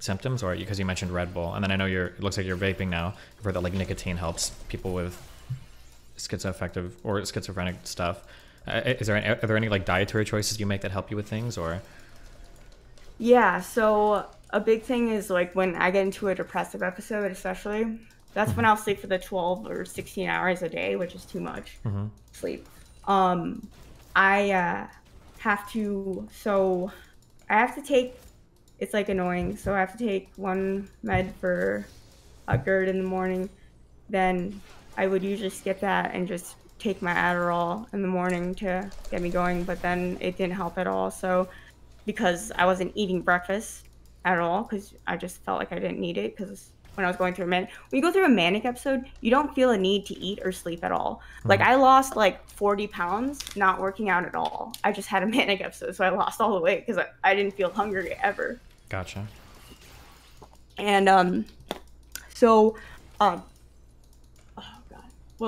symptoms, or because you mentioned Red Bull. And then I know it looks like you're vaping now. I've heard that like nicotine helps people with schizoaffective or schizophrenic stuff. Are there any like dietary choices you make that help you with things, or? Yeah, so a big thing is like when I get into a depressive episode, especially, that's when I'll sleep for the 12 or 16 hours a day, which is too much sleep. I have to take, it's like annoying. So I have to take one med for a GERD in the morning. Then I would usually skip that and just take my Adderall in the morning to get me going. But then it didn't help at all. So because I wasn't eating breakfast at all, because I just felt like I didn't need it, because when I was going through a manic, when you go through a manic episode, you don't feel a need to eat or sleep at all. Like I lost like 40 pounds, not working out at all. I just had a manic episode. So I lost all the weight because I didn't feel hungry ever. Gotcha. And what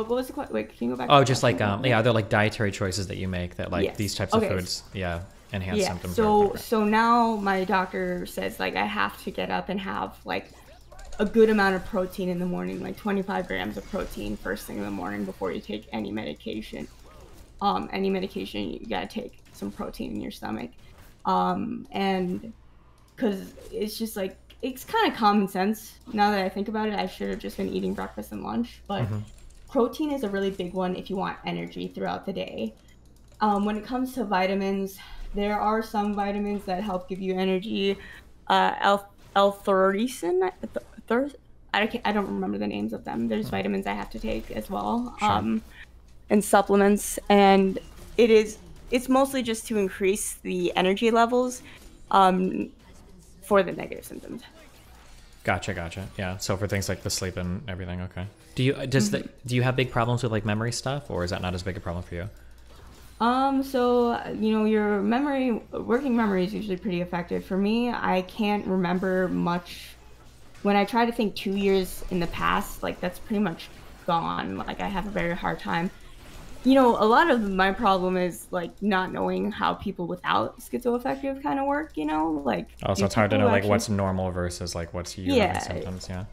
was the question? Wait, can you go back? Oh, just like, yeah, are there like dietary choices that you make that like these types of foods, enhance symptoms? So now my doctor says like I have to get up and have like a good amount of protein in the morning, like 25 grams of protein first thing in the morning before you take any medication. You gotta take some protein in your stomach. And because it's just like, it's kind of common sense. Now that I think about it, I should have just been eating breakfast and lunch, but protein is a really big one if you want energy throughout the day. When it comes to vitamins, there are some vitamins that help give you energy. L-theuricin, I don't remember the names of them. There's vitamins I have to take as well, and supplements. And it's mostly just to increase the energy levels for the negative symptoms. Gotcha. Yeah. So for things like the sleep and everything, okay. Do you have big problems with like memory stuff, or is that not as big a problem for you? So, you know, your memory, working memory is usually pretty effective. For me, I can't remember much. When I try to think 2 years in the past, like that's pretty much gone. Like I have a very hard time. You know, a lot of my problem is like not knowing how people without schizoaffective kind of work, you know, like. Oh, so it's hard to know like what's normal versus like what's you having symptoms. Yeah.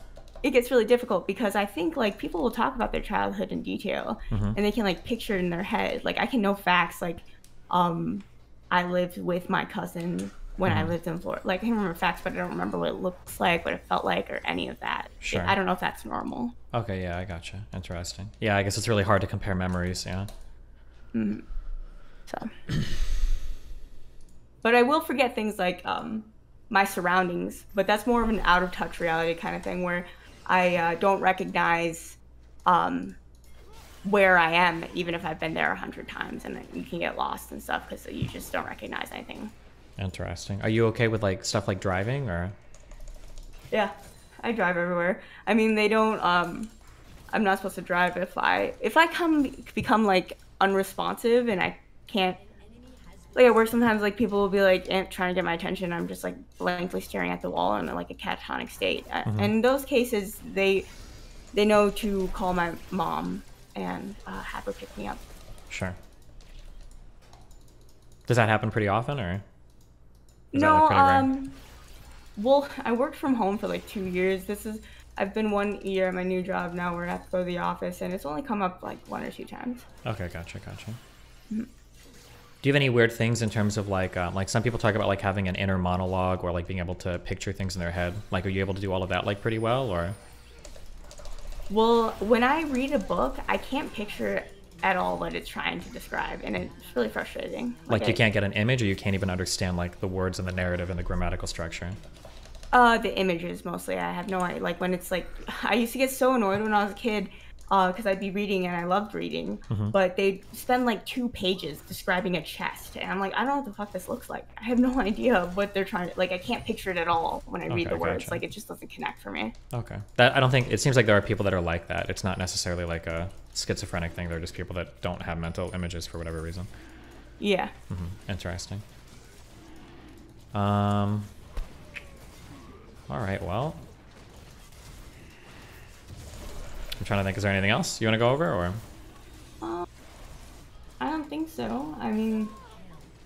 It gets really difficult because I think like people will talk about their childhood in detail and they can like picture it in their head. Like I can know facts like I lived with my cousin when I lived in Florida. Like I can remember facts, but I don't remember what it looks like, what it felt like, or any of that. Sure. I don't know if that's normal. Okay, yeah, I gotcha. Interesting. Yeah, I guess it's really hard to compare memories, yeah. So. But I will forget things like my surroundings, but that's more of an out of touch reality kind of thing where I don't recognize where I am, even if I've been there 100 times, and you can get lost and stuff because you just don't recognize anything. Interesting. Are you okay with like stuff like driving, or? Yeah, I drive everywhere. I mean, they don't. I'm not supposed to drive if I become like unresponsive and I can't. Like at work sometimes, like people will be like trying to get my attention. I'm just like blankly staring at the wall and in like a catatonic state. And in those cases, they know to call my mom and have her pick me up. Sure. Does that happen pretty often, or? No. Well, I worked from home for like 2 years. I've been 1 year at my new job now, where I have to go to the office, and it's only come up like 1 or 2 times. Okay, gotcha. Do you have any weird things in terms of like some people talk about like having an inner monologue or like being able to picture things in their head? Like, are you able to do all of that like pretty well, or? Well, when I read a book, I can't picture at all what it's trying to describe, and it's really frustrating. Like you can't get an image, or you can't even understand like the words and the narrative and the grammatical structure? The images mostly. I have no idea. Like when it's like, I used to get so annoyed when I was a kid because I'd be reading and I loved reading, but they'd spend like 2 pages describing a chest, and I'm like, I don't know what the fuck this looks like. I have no idea of what they're trying to, like, I can't picture it at all when I read the words. Like it just doesn't connect for me. Okay. That, I don't think, it seems like there are people that are like that. It's not necessarily like a schizophrenic thing. They're just people that don't have mental images for whatever reason. Yeah. Interesting. All right, well. I'm trying to think, is there anything else you want to go over, or? I don't think so. I mean,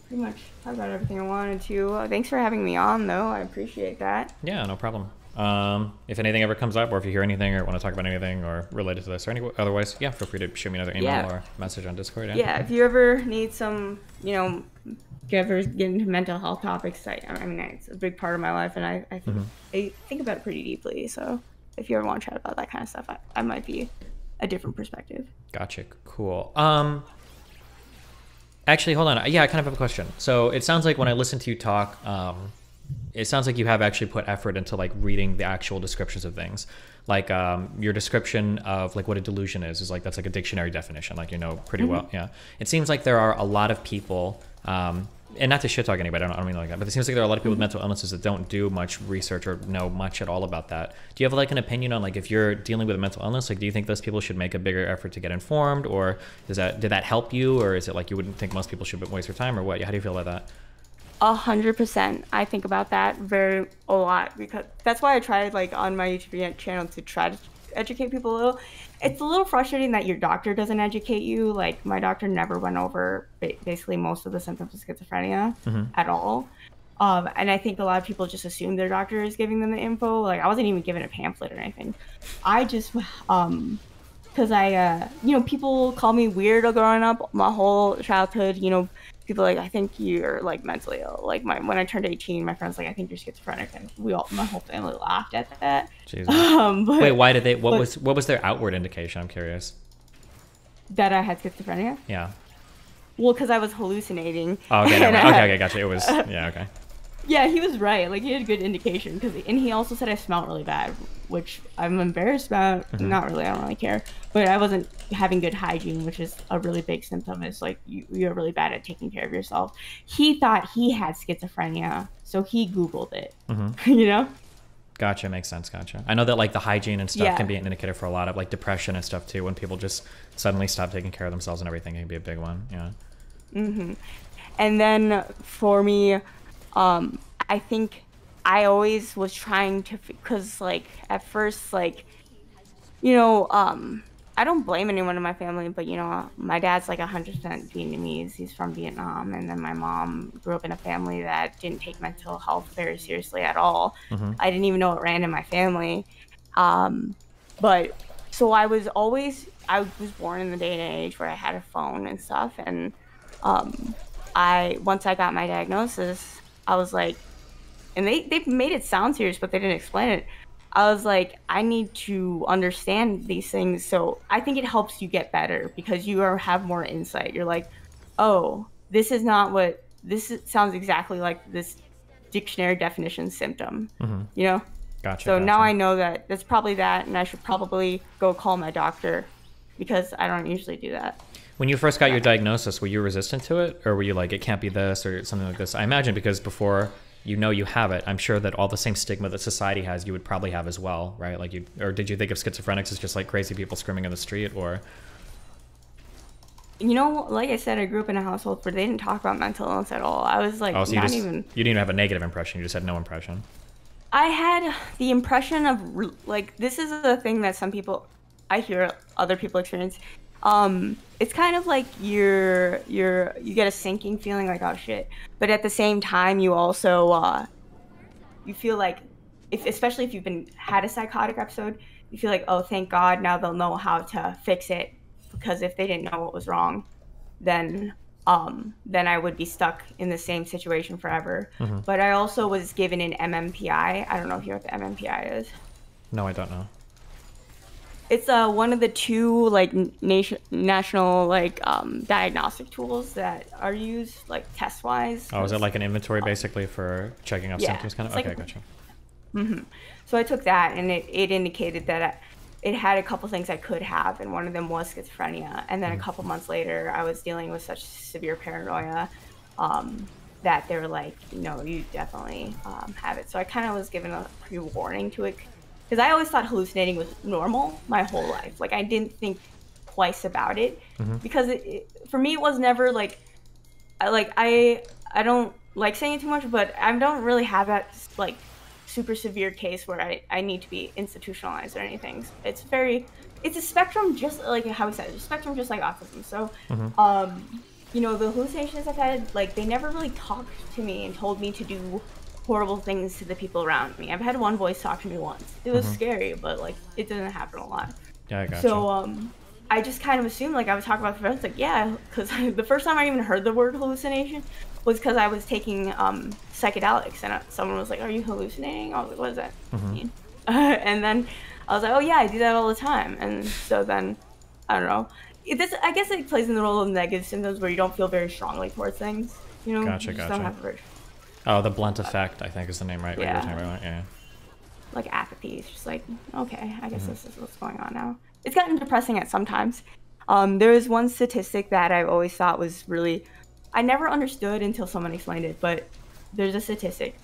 pretty much talked about everything I wanted to. Thanks for having me on, though. I appreciate that. Yeah, no problem. If anything ever comes up, or if you hear anything or want to talk about anything or related to this or any otherwise, yeah, feel free to shoot me another email or message on Discord. Yeah, if you ever need some, you know, if you ever get into mental health topics, I mean, it's a big part of my life, and I think about it pretty deeply. So if you ever want to chat about that kind of stuff, I might be a different perspective. Gotcha. Cool. Actually, hold on. Yeah, I kind of have a question. So it sounds like when I listen to you talk, it sounds like you have actually put effort into like reading the actual descriptions of things. Like your description of like what a delusion is like, that's like a dictionary definition, like, you know, pretty well. Yeah. It seems like there are a lot of people, and not to shit talk anybody, I don't mean like that, but it seems like there are a lot of people with mental illnesses that don't do much research or know much at all about that. Do you have like an opinion on like if you're dealing with a mental illness, like do you think those people should make a bigger effort to get informed, or does that, did that help you, or is it like you wouldn't think most people should waste their time, or what? How do you feel about that? 100%. I think about that a lot because that's why I tried like on my YouTube channel to try to educate people a little. It's a little frustrating that your doctor doesn't educate you. Like my doctor never went over basically most of the symptoms of schizophrenia at all. And I think a lot of people just assume their doctor is giving them the info. Like I wasn't even given a pamphlet or anything. I just, cause I, you know, people call me weirdo growing up my whole childhood, you know. People are like, I think you're like mentally ill. Like when I turned 18, my friends like, I think you're schizophrenic, and my whole family laughed at that. Jesus. But, wait, why did they? What was their outward indication? I'm curious. That I had schizophrenia. Yeah. Well, because I was hallucinating. Oh, okay, okay, gotcha. It was okay. Yeah, he was right. Like he had a good indication, and he also said I smelled really bad, which I'm embarrassed about. Not really, I don't really care. But I wasn't having good hygiene, which is a really big symptom. Is like you're really bad at taking care of yourself. He thought he had schizophrenia, so he Googled it. You know. Gotcha, makes sense. Gotcha. I know that like the hygiene and stuff can be an indicator for a lot of like depression and stuff too. When people just suddenly stop taking care of themselves and everything, it can be a big one. Yeah. And then for me. I think I always was trying to, cause like at first, like, you know, I don't blame anyone in my family, but you know, my dad's like 100% Vietnamese. He's from Vietnam. And then my mom grew up in a family that didn't take mental health very seriously at all. I didn't even know it ran in my family. But so I was born in the day and age where I had a phone and stuff. And, once I got my diagnosis, I was like, and they made it sound serious, but they didn't explain it. I was like, I need to understand these things. So I think it helps you get better because you have more insight. You're like, oh, this is not what, this sounds exactly like this dictionary definition symptom, you know? Gotcha. So now I know that that's probably that, and I should probably go call my doctor because I don't usually do that. When you first got your diagnosis, were you resistant to it? Or were you like, it can't be this or something like this? I imagine because before you know you have it, I'm sure that all the same stigma that society has, you would probably have as well, right? Like you, or did you think of schizophrenics as just like crazy people screaming in the street or? You know, like I said, I grew up in a household where they didn't talk about mental illness at all. I was like, oh, so not even. You didn't even have a negative impression. You just had no impression. I had the impression of like, this is a thing that some people, I hear other people experience. It's kind of like you get a sinking feeling like, oh shit. But at the same time, you also, you feel like, especially if you've had a psychotic episode, you feel like, oh, thank God, now they'll know how to fix it. Because if they didn't know what was wrong, then I would be stuck in the same situation forever. But I also was given an MMPI. I don't know if you know what the MMPI is. No, I don't know. It's one of the two like national like diagnostic tools that are used like test wise. Oh, is it like an inventory basically for checking up symptoms kind of? Okay, like, gotcha. So I took that, and it indicated that it had a couple things I could have, and one of them was schizophrenia. And then a couple months later, I was dealing with such severe paranoia that they were like, you know, you definitely have it. So I kind of was given a pre-warning to it. Because I always thought hallucinating was normal my whole life. Like I didn't think twice about it because for me it was never like, I don't like saying it too much, but I don't really have that like super severe case where I need to be institutionalized or anything. It's a spectrum, just like how we said, it's a spectrum just like autism. So, you know, the hallucinations I've had, like they never really talked to me and told me to do horrible things to the people around me. I've had one voice talk to me once. It was scary, but like it doesn't happen a lot. Yeah, I got you. So I just kind of assumed, like I was talking about the friends, like yeah, because the first time I even heard the word hallucination was because I was taking psychedelics, and someone was like, "Are you hallucinating?" I was like, "What does that mean?" And then I was like, "Oh yeah, I do that all the time." And so then I don't know. This, I guess it plays in the role of negative symptoms where you don't feel very strongly towards things. You know, you just don't have very... Oh, the blunt effect, I think is the name, right? Yeah. Yeah. Like apathy. It's just like, okay, I guess this is what's going on now. It's gotten depressing at sometimes. There is one statistic that I've always thought was really... I never understood until someone explained it, but there's a statistic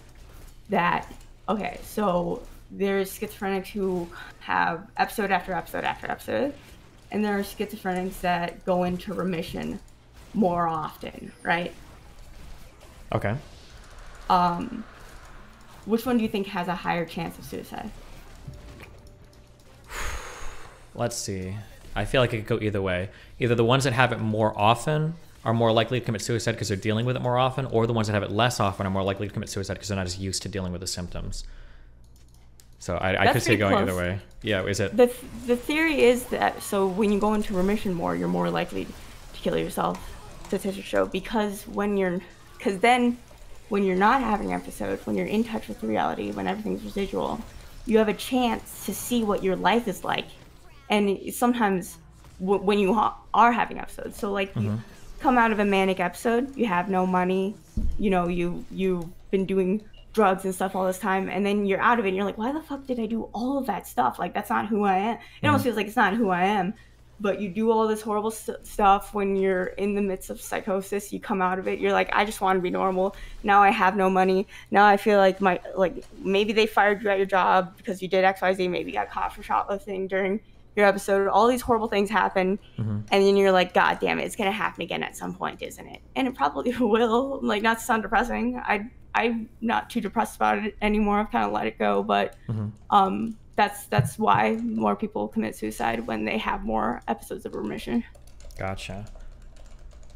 that... Okay, so there's schizophrenics who have episode after episode after episode, and there are schizophrenics that go into remission more often, right? Okay. Which one do you think has a higher chance of suicide? Let's see. I feel like it could go either way. Either the ones that have it more often are more likely to commit suicide because they're dealing with it more often, or the ones that have it less often are more likely to commit suicide because they're not as used to dealing with the symptoms. So I could see going either way. Yeah, is it? The theory is that, so when you go into remission more, you're more likely to kill yourself, statistics show, because when you're, when you're not having episodes, when you're in touch with reality, when everything's residual, you have a chance to see what your life is like. And sometimes when you are having episodes, so like you come out of a manic episode, you have no money, you know, you've been doing drugs and stuff all this time, and then you're out of it and you're like, why the fuck did I do all of that stuff? Like, that's not who I am. It almost feels like it's not who I am, but you do all this horrible stuff when you're in the midst of psychosis. You come out of it, you're like, I just want to be normal. Now I have no money. Now I feel like my, like maybe they fired you at your job because you did XYZ, maybe you got caught for shoplifting during your episode. All these horrible things happen, and then you're like, God damn it, it's gonna happen again at some point, isn't it? And it probably will. Like, not to sound depressing, I'm not too depressed about it anymore. I've kind of let it go, but that's why more people commit suicide when they have more episodes of remission. Gotcha.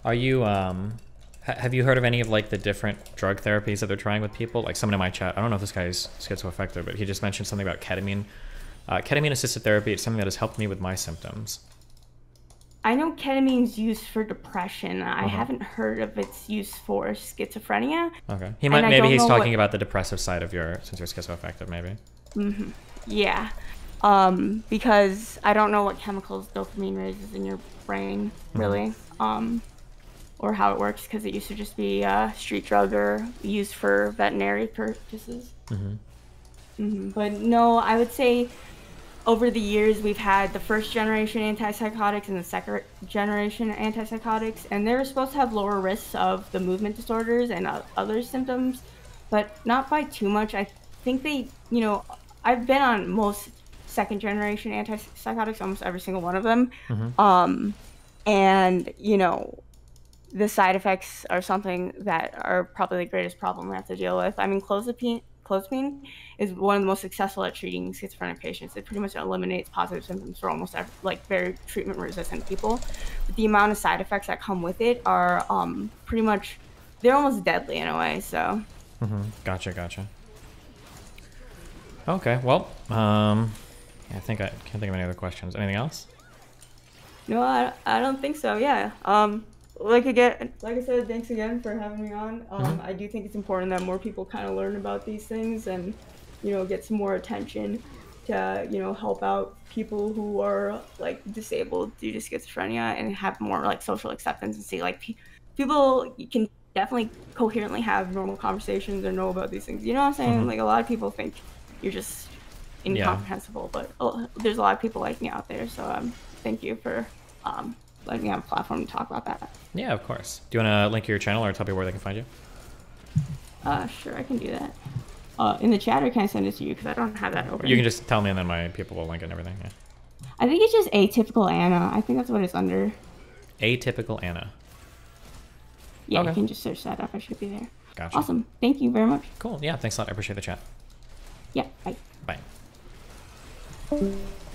Are you have you heard of any of like the different drug therapies that they're trying with people? Like someone in my chat, I don't know if this guy is schizoaffective, but he just mentioned something about ketamine. Ketamine-assisted therapy is something that has helped me with my symptoms. I know ketamine's used for depression. I haven't heard of its use for schizophrenia. Okay. He might, maybe he's talking about the depressive side of your, since you're schizoaffective, maybe. Yeah. Because I don't know what chemicals dopamine raises in your brain, really, or how it works, because it used to just be a street drug or used for veterinary purposes. But no, I would say over the years, we've had the first generation antipsychotics and the second generation antipsychotics, and they're supposed to have lower risks of the movement disorders and other symptoms, but not by too much. I think they, you know, I've been on most second generation antipsychotics, almost every single one of them. And, you know, the side effects are something that are probably the greatest problem we have to deal with. I mean, clozapine is one of the most successful at treating schizophrenic patients. It pretty much eliminates positive symptoms for almost every, like, very treatment-resistant people. But the amount of side effects that come with it are pretty much, they're almost deadly in a way, so. Gotcha. Okay, well, I can't think of any other questions. Anything else? No, I don't think so, yeah. Like I said, thanks again for having me on. I do think it's important that more people kind of learn about these things and, you know, get some more attention to, you know, help out people who are, like, disabled due to schizophrenia and have more, like, social acceptance and see, like, people can definitely coherently have normal conversations or know about these things. You know what I'm saying? Like, a lot of people think you're just incomprehensible, but there's a lot of people like me out there, so thank you for... letting me have a platform to talk about that. Yeah, of course. Do you want to link your channel or tell people where they can find you? Sure, I can do that. In the chat, or can I send it to you? Because I don't have that over. You can just tell me and then my people will link it and everything. Yeah. I think it's just Atypical Anna. I think that's what it's under. Atypical Anna. Yeah, okay. You can just search that up. I should be there. Gotcha. Awesome. Thank you very much. Cool. Yeah, thanks a lot. I appreciate the chat. Yeah, bye. Bye.